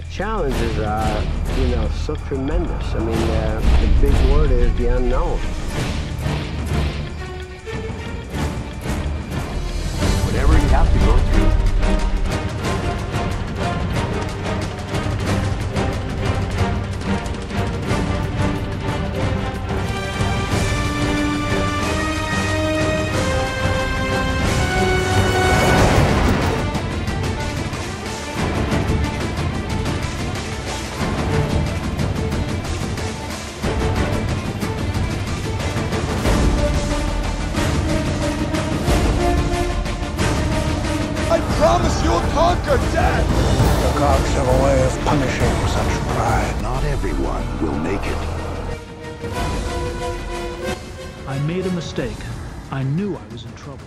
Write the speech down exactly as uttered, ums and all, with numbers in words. The challenges are, you know, so tremendous. I mean, uh, the big word is the unknown. Whatever you have to go through. Promise you'll conquer death! The gods have a way of punishing such pride. Not everyone will make it. I made a mistake. I knew I was in trouble.